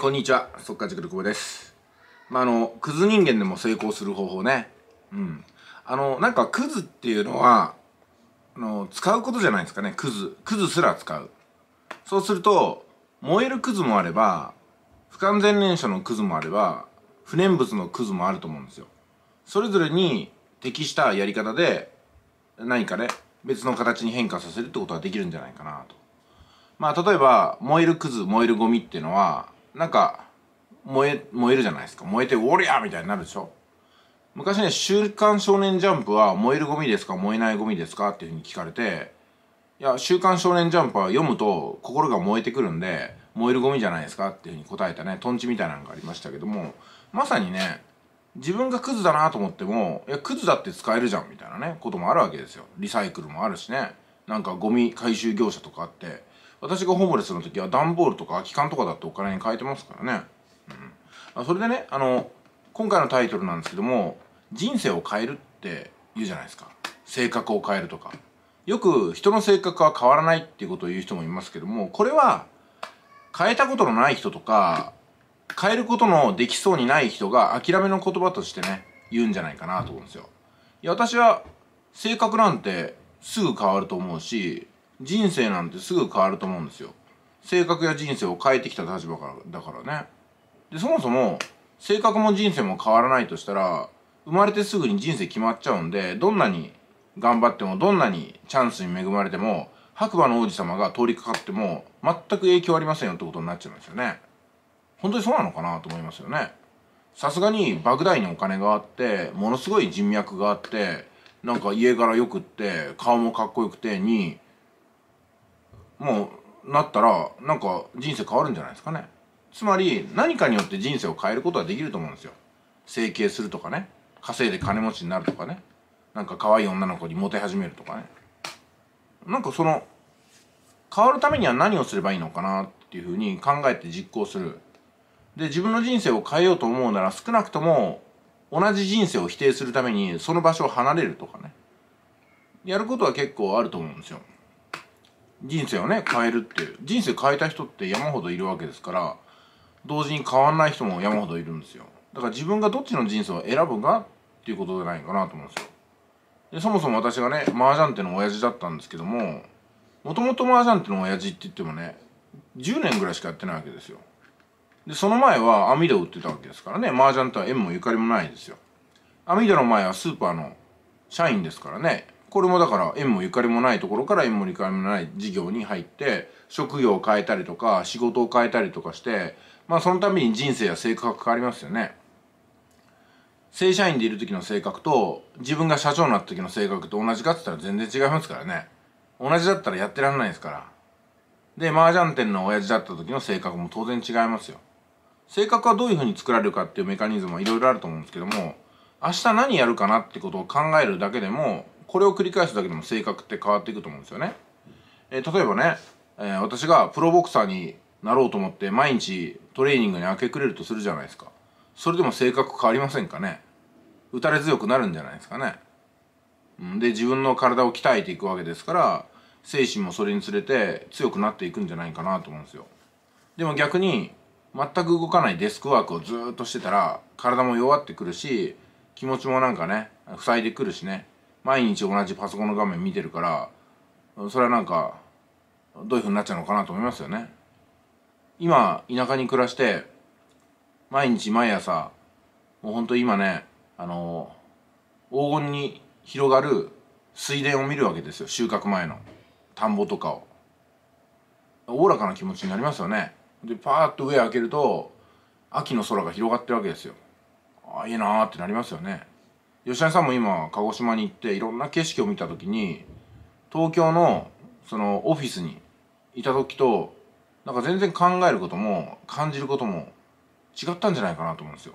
こんにちは、速稼塾の久保です。クズ人間でも成功する方法ね。なんかクズっていうのは、使うことじゃないですかね、クズ。クズすら使う。そうすると、燃えるクズもあれば、不完全燃焼のクズもあれば、不燃物のクズもあると思うんですよ。それぞれに適したやり方で、何かね、別の形に変化させるってことはできるんじゃないかなと。例えば、燃えるクズ、燃えるゴミっていうのは、なんか、燃えるじゃないですか。燃えて、おりゃーみたいになるでしょ。昔ね、週刊少年ジャンプは、燃えるゴミですか、燃えないゴミですかっていうふうに聞かれて、いや、週刊少年ジャンプは読むと、心が燃えてくるんで、燃えるゴミじゃないですかっていうふうに答えたね、トンチみたいなのがありましたけども、まさにね、自分がクズだなと思っても、いや、クズだって使えるじゃんみたいなね、こともあるわけですよ。リサイクルもあるしね、なんかゴミ回収業者とかあって、私がホームレスの時は段ボールとか空き缶とかだってお金に変えてますからね。それでね、今回のタイトルなんですけども、人生を変えるって言うじゃないですか。性格を変えるとか。よく人の性格は変わらないっていうことを言う人もいますけども、これは変えたことのない人とか、変えることのできそうにない人が諦めの言葉としてね、言うんじゃないかなと思うんですよ。いや、私は性格なんてすぐ変わると思うし、人生なんてすぐ変わると思うんですよ。性格や人生を変えてきた立場からだからね。で、そもそも性格も人生も変わらないとしたら、生まれてすぐに人生決まっちゃうんで、どんなに頑張っても、どんなにチャンスに恵まれても、白馬の王子様が通りかかっても全く影響ありませんよってことになっちゃうんですよね。本当にそうなのかなと思いますよね。さすがに莫大にお金があって、ものすごい人脈があって、なんか家柄よくって、顔もかっこよくてにもうなったら、なんか人生変わるんじゃないですかね。つまり何かによって人生を変えることはできると思うんですよ。整形するとかね、稼いで金持ちになるとかね、なんか可愛い女の子にモテ始めるとかね、なんかその変わるためには何をすればいいのかなっていうふうに考えて実行する。で、自分の人生を変えようと思うなら、少なくとも同じ人生を否定するためにその場所を離れるとかね、やることは結構あると思うんですよ。人生をね、変えるっていう。人生変えた人って山ほどいるわけですから、同時に変わんない人も山ほどいるんですよ。だから自分がどっちの人生を選ぶかっていうことじゃないかなと思うんですよ。で、そもそも私がね、麻雀手の親父だったんですけども、もともと麻雀手の親父って言ってもね、10年ぐらいしかやってないわけですよ。で、その前は網戸を売ってたわけですからね、麻雀とは縁もゆかりもないですよ。網戸の前はスーパーの社員ですからね、これもだから縁もゆかりもないところから縁もゆかりもない事業に入って、職業を変えたりとか仕事を変えたりとかして、そのために人生や性格が変わりますよね。正社員でいる時の性格と自分が社長になった時の性格と同じかって言ったら全然違いますからね。同じだったらやってらんないですから。で、麻雀店の親父だった時の性格も当然違いますよ。性格はどういうふうに作られるかっていうメカニズムはいろいろあると思うんですけども、明日何やるかなってことを考えるだけでも、これを繰り返すだけでも性格って変わっていくと思うんですよね。例えばね、私がプロボクサーになろうと思って毎日トレーニングに明け暮れるとするじゃないですか。それでも性格変わりませんかね。打たれ強くなるんじゃないですかね。で、自分の体を鍛えていくわけですから、精神もそれにつれて強くなっていくんじゃないかなと思うんですよ。でも逆に全く動かないデスクワークをずっとしてたら、体も弱ってくるし、気持ちもなんかね、塞いでくるしね、毎日同じパソコンの画面見てるから、それはなんかどういうふうになっちゃうのかなと思いますよね。今田舎に暮らして、毎日毎朝もうほんと今ね、黄金に広がる水田を見るわけですよ。収穫前の田んぼとかをおおらかな気持ちになりますよね。で、パーッと上開けると秋の空が広がってるわけですよ。ああ、いいなーってなりますよね。吉田さんも今鹿児島に行っていろんな景色を見た時に、東京のそのオフィスにいた時と、なんか全然考えることも感じることも違ったんじゃないかなと思うんですよ。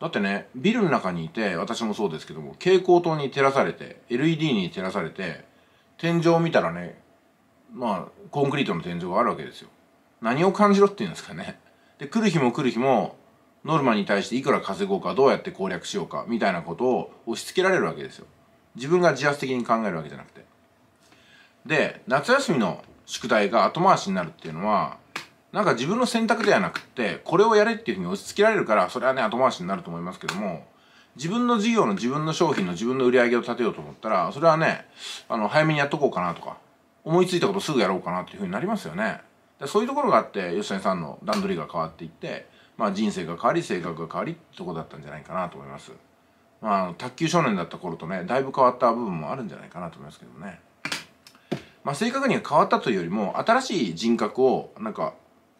だってね、ビルの中にいて、私もそうですけども、蛍光灯に照らされて LED に照らされて、天井を見たらね、コンクリートの天井があるわけですよ。何を感じろっていうんですかね。で、来る日も来る日もノルマに対していくら稼ごうか、どうやって攻略しようかみたいなことを押し付けられるわけですよ。自分が自発的に考えるわけじゃなくて。で、夏休みの宿題が後回しになるっていうのは、なんか自分の選択ではなくって、これをやれっていうふうに押し付けられるから、それはね、後回しになると思いますけども、自分の事業の自分の商品の自分の売り上げを立てようと思ったら、それはね、早めにやっとこうかなとか、思いついたことすぐやろうかなっていうふうになりますよね。そういうところがあって、吉谷さんの段取りが変わっていって、まあ人生が変わり、性格が変わりってとこだったんじゃないかなと思います。まあ、卓球少年だった頃とね、だいぶ変わった部分もあるんじゃないかなと思いますけどね。まあ正確には変わったというよりも、新しい人格を、なんか、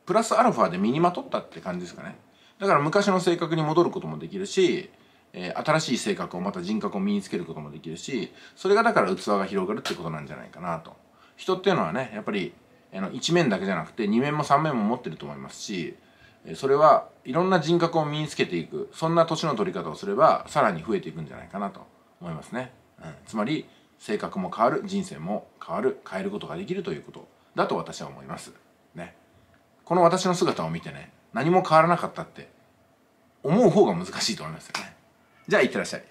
プラスアルファで身にまとったって感じですかね。だから昔の性格に戻ることもできるし、新しい性格をまた人格を身につけることもできるし、それがだから器が広がるってことなんじゃないかなと。人っていうのはね、やっぱり一面だけじゃなくて二面も三面も持ってると思いますし、それはいろんな人格を身につけていく、そんな年の取り方をすればさらに増えていくんじゃないかなと思いますね。つまり性格も変わる、人生も変わる、変えることができるということだと私は思いますね。この私の姿を見てね、何も変わらなかったって思う方が難しいと思いますよね。じゃあいってらっしゃい。